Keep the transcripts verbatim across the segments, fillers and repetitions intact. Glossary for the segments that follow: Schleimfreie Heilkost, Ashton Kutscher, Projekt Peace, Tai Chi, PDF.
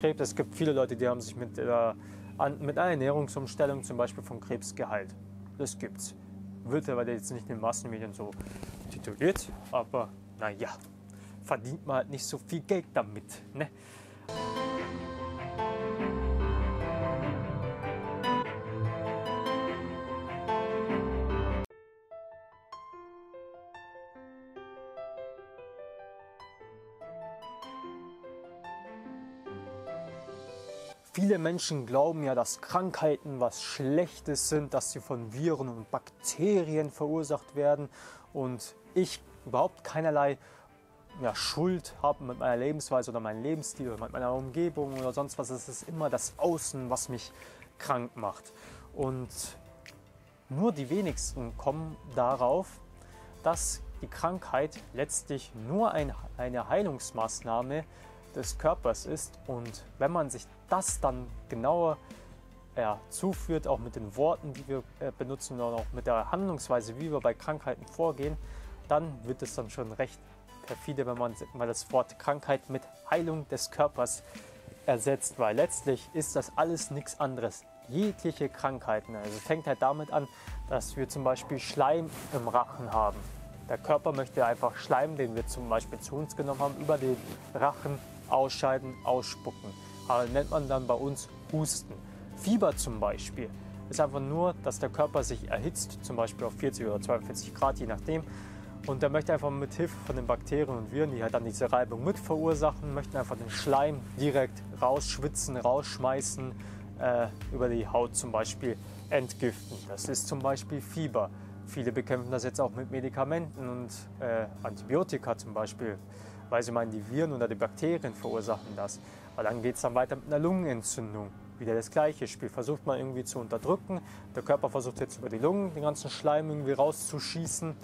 Krebs. Es gibt viele Leute, die haben sich mit, äh, an, mit einer Ernährungsumstellung zum Beispiel von Krebs geheilt. Das gibt's. Wird aber jetzt nicht in den Massenmedien so tituliert, aber naja, verdient man halt nicht so viel Geld damit, ne? Viele Menschen glauben ja, dass Krankheiten was Schlechtes sind, dass sie von Viren und Bakterien verursacht werden und ich überhaupt keinerlei ja, Schuld habe mit meiner Lebensweise oder meinem Lebensstil oder mit meiner Umgebung oder sonst was. Es ist immer das Außen, was mich krank macht. Und nur die wenigsten kommen darauf, dass die Krankheit letztlich nur ein, eine Heilungsmaßnahme des Körpers ist und wenn man sich das dann genauer ja, zuführt, auch mit den Worten, die wir äh, benutzen und auch mit der Handlungsweise, wie wir bei Krankheiten vorgehen, dann wird es dann schon recht perfide, wenn man mal das Wort Krankheit mit Heilung des Körpers ersetzt, weil letztlich ist das alles nichts anderes. Jegliche Krankheiten, also es fängt halt damit an, dass wir zum Beispiel Schleim im Rachen haben. Der Körper möchte einfach Schleim, den wir zum Beispiel zu uns genommen haben, über den Rachen ausscheiden, ausspucken. Aber nennt man dann bei uns Husten. Fieber zum Beispiel ist einfach nur, dass der Körper sich erhitzt, zum Beispiel auf vierzig oder zweiundvierzig Grad, je nachdem. Und der möchte einfach mit Hilfe von den Bakterien und Viren, die halt dann diese Reibung mit verursachen, möchten einfach den Schleim direkt rausschwitzen, rausschmeißen, äh, über die Haut zum Beispiel entgiften. Das ist zum Beispiel Fieber. Viele bekämpfen das jetzt auch mit Medikamenten und äh, Antibiotika zum Beispiel, weil sie meinen, die Viren oder die Bakterien verursachen das. Aber dann geht es dann weiter mit einer Lungenentzündung. Wieder das gleiche Spiel. Versucht man irgendwie zu unterdrücken. Der Körper versucht jetzt über die Lungen den ganzen Schleim irgendwie rauszuschießen.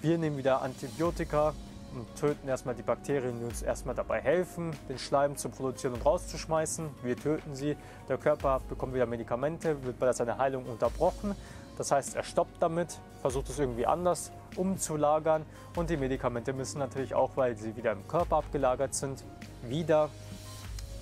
Wir nehmen wieder Antibiotika und töten erstmal die Bakterien, die uns erstmal dabei helfen, den Schleim zu produzieren und rauszuschmeißen. Wir töten sie. Der Körper bekommt wieder Medikamente, wird bei seiner Heilung unterbrochen. Das heißt, er stoppt damit, versucht es irgendwie anders umzulagern und die Medikamente müssen natürlich auch, weil sie wieder im Körper abgelagert sind, wieder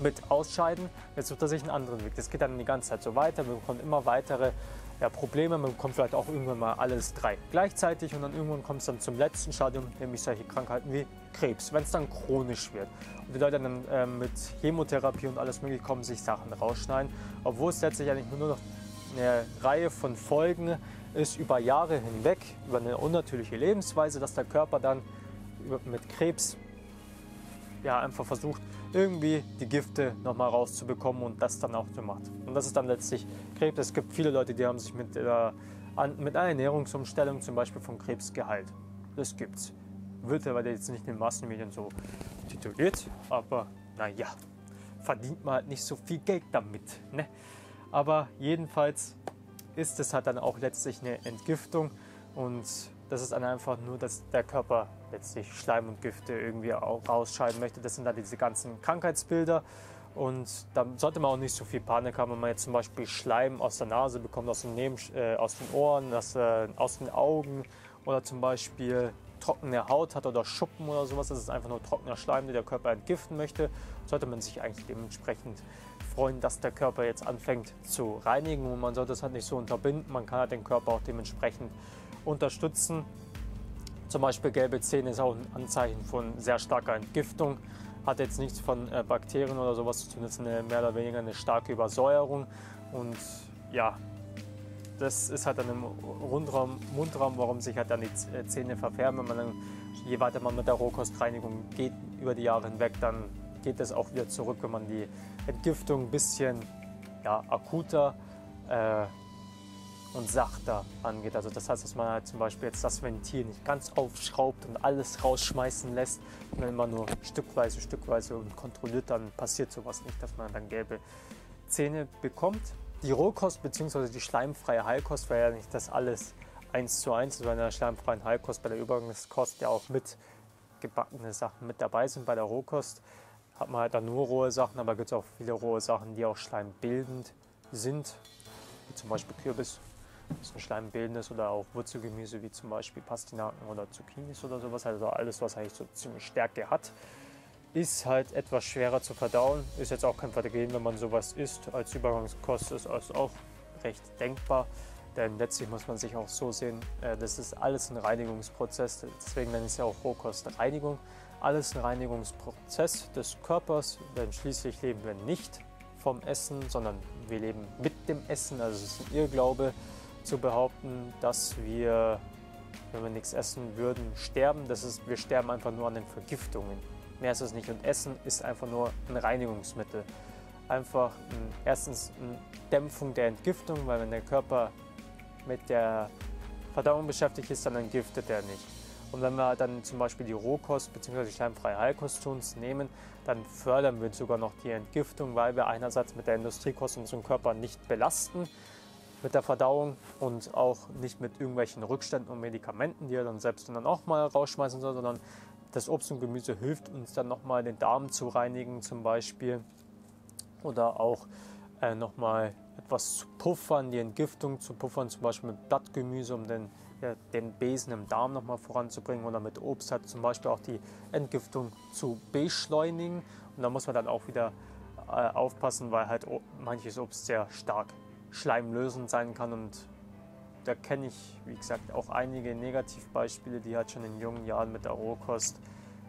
mit ausscheiden. Jetzt sucht er sich einen anderen Weg. Das geht dann die ganze Zeit so weiter. Wir bekommen immer weitere ja, Probleme. Man bekommt vielleicht auch irgendwann mal alles drei gleichzeitig und dann irgendwann kommt es dann zum letzten Stadium, nämlich solche Krankheiten wie Krebs, wenn es dann chronisch wird. Und die Leute dann äh, mit Chemotherapie und alles mögliche kommen, sich Sachen rausschneiden, obwohl es letztlich eigentlich nur noch eine Reihe von Folgen ist über Jahre hinweg, über eine unnatürliche Lebensweise, dass der Körper dann mit Krebs ja, einfach versucht, irgendwie die Gifte nochmal rauszubekommen und das dann auch so macht. Und das ist dann letztlich Krebs. Es gibt viele Leute, die haben sich mit, äh, an, mit einer Ernährungsumstellung zum Beispiel von Krebs geheilt. Das gibt's. Wird aber jetzt nicht in den Massenmedien so tituliert, aber naja, verdient man halt nicht so viel Geld damit, ne? Aber jedenfalls ist es halt dann auch letztlich eine Entgiftung und das ist dann einfach nur, dass der Körper letztlich Schleim und Gifte irgendwie auch rausscheiden möchte. Das sind dann diese ganzen Krankheitsbilder und da sollte man auch nicht so viel Panik haben, wenn man jetzt zum Beispiel Schleim aus der Nase bekommt, aus den, Neben äh, aus den Ohren, aus, äh, aus den Augen oder zum Beispiel trockene Haut hat oder Schuppen oder sowas. Das ist einfach nur trockener Schleim, den der Körper entgiften möchte. Sollte man sich eigentlich dementsprechend freuen, dass der Körper jetzt anfängt zu reinigen und man sollte es halt nicht so unterbinden. Man kann halt den Körper auch dementsprechend unterstützen. Zum Beispiel gelbe Zähne ist auch ein Anzeichen von sehr starker Entgiftung. Hat jetzt nichts von äh, Bakterien oder sowas zu tun. Das ist eine, mehr oder weniger eine starke Übersäuerung und ja, das ist halt dann im Rundraum, Mundraum, warum sich halt dann die Zähne verfärben. Wenn man dann, je weiter man mit der Rohkostreinigung geht über die Jahre hinweg, dann geht das auch wieder zurück, wenn man die Entgiftung ein bisschen ja, akuter äh, und sachter angeht. Also das heißt, dass man halt zum Beispiel jetzt das Ventil nicht ganz aufschraubt und alles rausschmeißen lässt, sondern immer nur stückweise, stückweise und kontrolliert, dann passiert sowas nicht, dass man dann gelbe Zähne bekommt. Die Rohkost bzw. die schleimfreie Heilkost wäre ja nicht das alles eins zu eins, sondern also bei der schleimfreien Heilkost, bei der Übergangskost ja auch mit gebackene Sachen mit dabei sind. Bei der Rohkost hat man halt dann nur rohe Sachen, aber gibt es auch viele rohe Sachen, die auch schleimbildend sind, wie zum Beispiel Kürbis, das ist ein schleimbildendes, oder auch Wurzelgemüse, wie zum Beispiel Pastinaken oder Zucchinis oder sowas, also alles, was eigentlich so ziemlich Stärke hat. Ist halt etwas schwerer zu verdauen. Ist jetzt auch kein Vergehen, wenn man sowas isst. Als Übergangskost ist es auch recht denkbar. Denn letztlich muss man sich auch so sehen, äh, das ist alles ein Reinigungsprozess. Deswegen nenne ich es ja auch Rohkostreinigung. Alles ein Reinigungsprozess des Körpers, denn schließlich leben wir nicht vom Essen, sondern wir leben mit dem Essen. Also es ist ein Irrglaube zu behaupten, dass wir, wenn wir nichts essen würden, sterben. Das ist, wir sterben einfach nur an den Vergiftungen. Mehr ist es nicht. Und Essen ist einfach nur ein Reinigungsmittel. Einfach ein, erstens eine Dämpfung der Entgiftung, weil wenn der Körper mit der Verdauung beschäftigt ist, dann entgiftet er nicht. Und wenn wir dann zum Beispiel die Rohkost bzw. die schleimfreie Heilkost zu uns nehmen, dann fördern wir sogar noch die Entgiftung, weil wir einerseits mit der Industriekost unseren Körper nicht belasten, mit der Verdauung und auch nicht mit irgendwelchen Rückständen und Medikamenten, die er dann selbst dann auch mal rausschmeißen soll, sondern das Obst und Gemüse hilft uns dann nochmal den Darm zu reinigen zum Beispiel oder auch äh, nochmal etwas zu puffern, die Entgiftung zu puffern, zum Beispiel mit Blattgemüse, um den, ja, den Besen im Darm nochmal voranzubringen oder mit Obst hat zum Beispiel auch die Entgiftung zu beschleunigen. Und da muss man dann auch wieder äh, aufpassen, weil halt manches Obst sehr stark schleimlösend sein kann und da kenne ich, wie gesagt, auch einige Negativbeispiele, die halt schon in jungen Jahren mit der Rohkost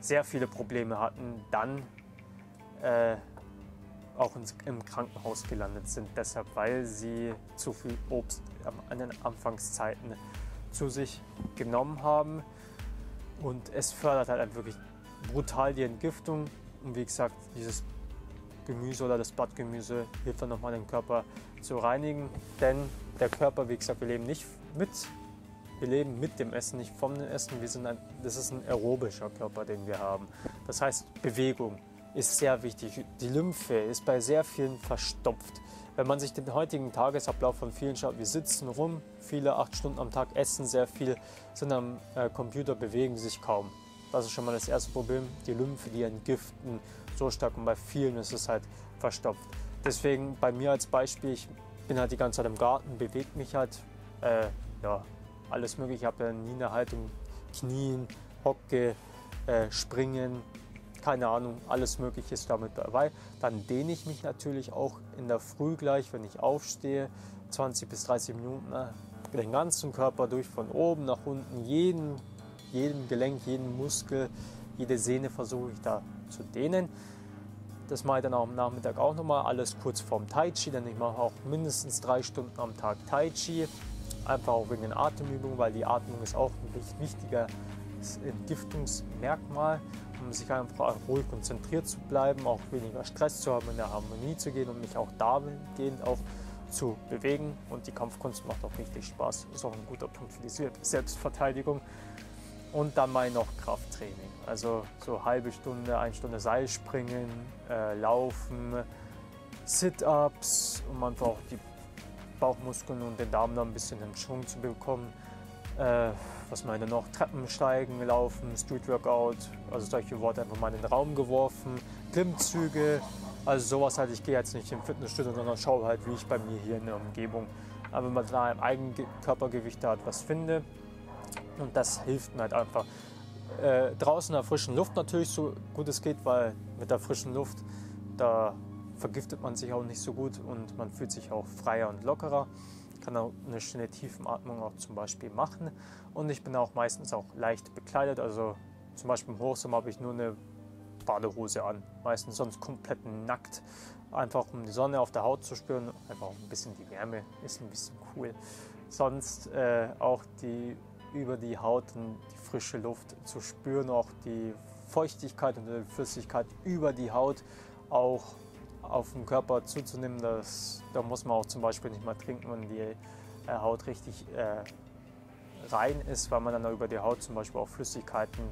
sehr viele Probleme hatten, dann äh, auch ins, im Krankenhaus gelandet sind. Deshalb, weil sie zu viel Obst an den Anfangszeiten zu sich genommen haben. Und es fördert halt wirklich brutal die Entgiftung. Und wie gesagt, dieses Gemüse oder das Blattgemüse hilft dann nochmal den Körper zu reinigen, denn der Körper, wie gesagt, wir leben nicht mit, wir leben mit dem Essen, nicht vom Essen. Wir sind ein, das ist ein aerobischer Körper, den wir haben. Das heißt, Bewegung ist sehr wichtig. Die Lymphe ist bei sehr vielen verstopft. Wenn man sich den heutigen Tagesablauf von vielen schaut, wir sitzen rum, viele acht Stunden am Tag, essen sehr viel, sind am äh, Computer, bewegen sich kaum. Das ist schon mal das erste Problem, die Lymphe, die entgiften so stark und bei vielen ist es halt verstopft. Deswegen bei mir als Beispiel, ich bin halt die ganze Zeit im Garten, bewege mich halt, äh, ja, alles mögliche. Ich habe ja nie eine Haltung, Knien, Hocke, äh, Springen, keine Ahnung, alles mögliche ist damit dabei. Dann dehne ich mich natürlich auch in der Früh gleich, wenn ich aufstehe, zwanzig bis dreißig Minuten, äh, den ganzen Körper durch, von oben nach unten, jeden jedem Gelenk, jeden Muskel, jede Sehne versuche ich da zu dehnen. Das mache ich dann auch am Nachmittag auch nochmal, alles kurz vorm Tai Chi, denn ich mache auch mindestens drei Stunden am Tag Tai Chi. Einfach auch wegen den Atemübungen, weil die Atmung ist auch ein wichtiges Entgiftungsmerkmal, um sich einfach ruhig konzentriert zu bleiben, auch weniger Stress zu haben, in der Harmonie zu gehen und mich auch dahingehend auch zu bewegen. Und die Kampfkunst macht auch richtig Spaß, ist auch ein guter Punkt für die Selbstverteidigung. Und dann mal noch Krafttraining, also so halbe Stunde, eine Stunde Seilspringen, äh, Laufen, Sit-Ups, um einfach auch die Bauchmuskeln und den Darm dann ein bisschen in Schwung zu bekommen. Äh, was meine noch, Treppensteigen, Laufen, Street-Workout, also solche Worte einfach mal in den Raum geworfen, Klimmzüge, also sowas halt. Ich gehe jetzt nicht im Fitnessstudio, sondern schaue halt, wie ich bei mir hier in der Umgebung, aber wenn man da im eigenen Körpergewicht da etwas finde. Und das hilft mir halt einfach. Äh, draußen in der frischen Luft natürlich so gut es geht, weil mit der frischen Luft, da vergiftet man sich auch nicht so gut und man fühlt sich auch freier und lockerer. Ich kann auch eine schöne Tiefenatmung auch zum Beispiel machen. Und ich bin auch meistens auch leicht bekleidet. Also zum Beispiel im Hochsommer habe ich nur eine Badehose an. Meistens sonst komplett nackt. Einfach um die Sonne auf der Haut zu spüren. Einfach auch ein bisschen die Wärme ist ein bisschen cool. Sonst äh, auch die über die Haut und die frische Luft zu spüren, auch die Feuchtigkeit und die Flüssigkeit über die Haut auch auf dem Körper zuzunehmen. Das, da muss man auch zum Beispiel nicht mal trinken, wenn die äh, Haut richtig äh, rein ist, weil man dann über die Haut zum Beispiel auch Flüssigkeiten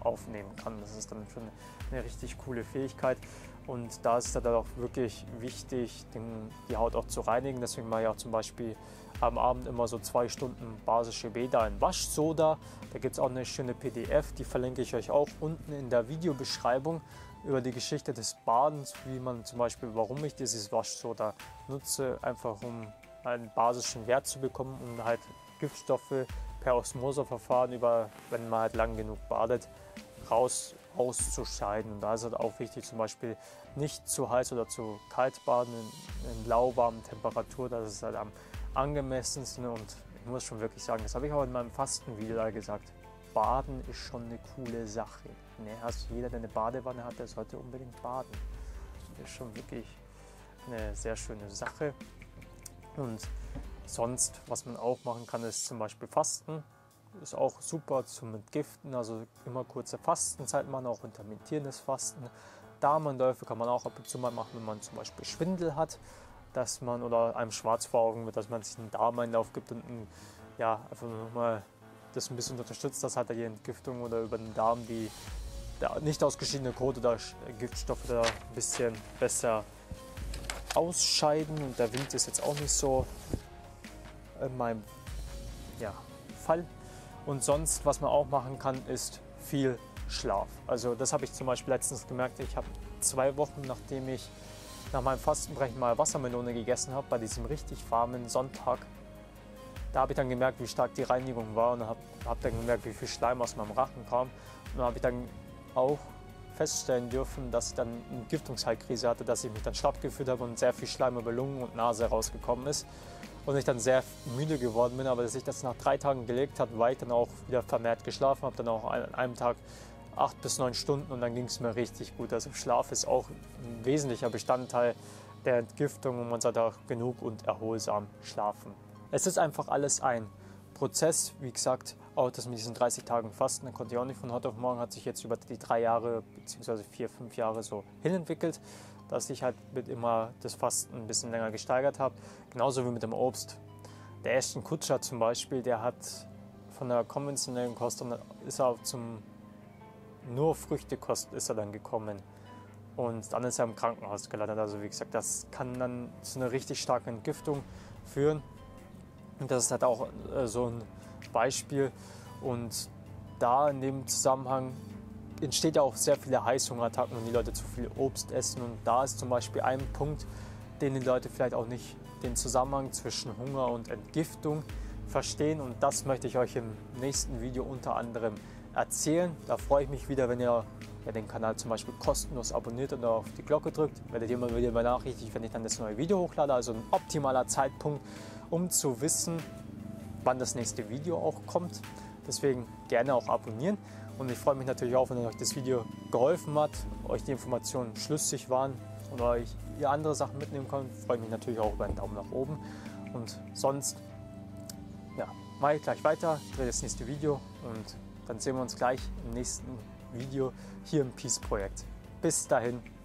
aufnehmen kann. Das ist dann schon eine richtig coole Fähigkeit und da ist dann auch wirklich wichtig, den, die Haut auch zu reinigen. Deswegen mache ich auch zum Beispiel am Abend immer so zwei Stunden basische Bäder in Waschsoda. Da gibt es auch eine schöne P D F, die verlinke ich euch auch unten in der Videobeschreibung über die Geschichte des Badens, wie man zum Beispiel, warum ich dieses Waschsoda nutze, einfach um einen basischen Wert zu bekommen, um halt Giftstoffe per Osmoseverfahren über, wenn man halt lang genug badet, raus auszuscheiden. Und da ist es auch wichtig, zum Beispiel nicht zu heiß oder zu kalt baden, in, in lauwarmen Temperatur, das ist halt am angemessensten. Und ich muss schon wirklich sagen, das habe ich auch in meinem Fastenvideo da gesagt, Baden ist schon eine coole Sache. Ne? Also jeder, der eine Badewanne hat, der sollte unbedingt baden. Das ist schon wirklich eine sehr schöne Sache. Und sonst, was man auch machen kann, ist zum Beispiel Fasten. Ist auch super zum Entgiften, also immer kurze Fastenzeit machen, auch intermittierendes Fasten. Darmläufe kann man auch ab und zu mal machen, wenn man zum Beispiel Schwindel hat, dass man oder einem schwarz vor Augen wird, dass man sich einen Darmeinlauf gibt und ein, ja, einfach nochmal das ein bisschen unterstützt, dass halt die Entgiftung oder über den Darm die der nicht ausgeschiedene Kot oder Giftstoffe da ein bisschen besser ausscheiden. Und der Wind ist jetzt auch nicht so in meinem ja, Fall. Und sonst, was man auch machen kann, ist viel Schlaf. Also das habe ich zum Beispiel letztens gemerkt. Ich habe zwei Wochen, nachdem ich nach meinem Fastenbrechen mal Wassermelone gegessen habe, bei diesem richtig warmen Sonntag, da habe ich dann gemerkt, wie stark die Reinigung war und habe hab dann gemerkt, wie viel Schleim aus meinem Rachen kam. Und dann habe ich dann auch feststellen dürfen, dass ich dann eine Entgiftungsheilkrise hatte, dass ich mich dann schlapp gefühlt habe und sehr viel Schleim über Lungen und Nase rausgekommen ist. Und ich dann sehr müde geworden bin, aber dass ich das nach drei Tagen gelegt habe, weil ich dann auch wieder vermehrt geschlafen habe, dann auch an einem Tag acht bis neun Stunden und dann ging es mir richtig gut. Also Schlaf ist auch ein wesentlicher Bestandteil der Entgiftung und man sollte auch genug und erholsam schlafen. Es ist einfach alles ein Prozess, wie gesagt, auch das mit diesen dreißig Tagen Fasten, da konnte ich auch nicht von heute auf morgen, hat sich jetzt über die drei Jahre bzw. vier, fünf Jahre so hinentwickelt, dass ich halt mit immer das Fasten ein bisschen länger gesteigert habe, genauso wie mit dem Obst. Der Ashton Kutscher zum Beispiel, der hat von der konventionellen Kost und ist er zum nur Früchtekost ist er dann gekommen und dann ist er im Krankenhaus gelandet. Also wie gesagt, das kann dann zu einer richtig starken Entgiftung führen und das ist halt auch so ein Beispiel und da in dem Zusammenhang entsteht ja auch sehr viele Heißhungerattacken und die Leute zu viel Obst essen und da ist zum Beispiel ein Punkt, den die Leute vielleicht auch nicht den Zusammenhang zwischen Hunger und Entgiftung verstehen und das möchte ich euch im nächsten Video unter anderem erzählen. Da freue ich mich wieder, wenn ihr ja, den Kanal zum Beispiel kostenlos abonniert und auf die Glocke drückt, werdet ihr immer wieder benachrichtigt, wenn ich dann das neue Video hochlade, also ein optimaler Zeitpunkt, um zu wissen, wann das nächste Video auch kommt. Deswegen gerne auch abonnieren. Und ich freue mich natürlich auch, wenn euch das Video geholfen hat, euch die Informationen schlüssig waren und euch ihr andere Sachen mitnehmen könnt. Freue mich natürlich auch über einen Daumen nach oben. Und sonst, ja, mache ich gleich weiter, drehe das nächste Video und dann sehen wir uns gleich im nächsten Video hier im Peace Projekt. Bis dahin.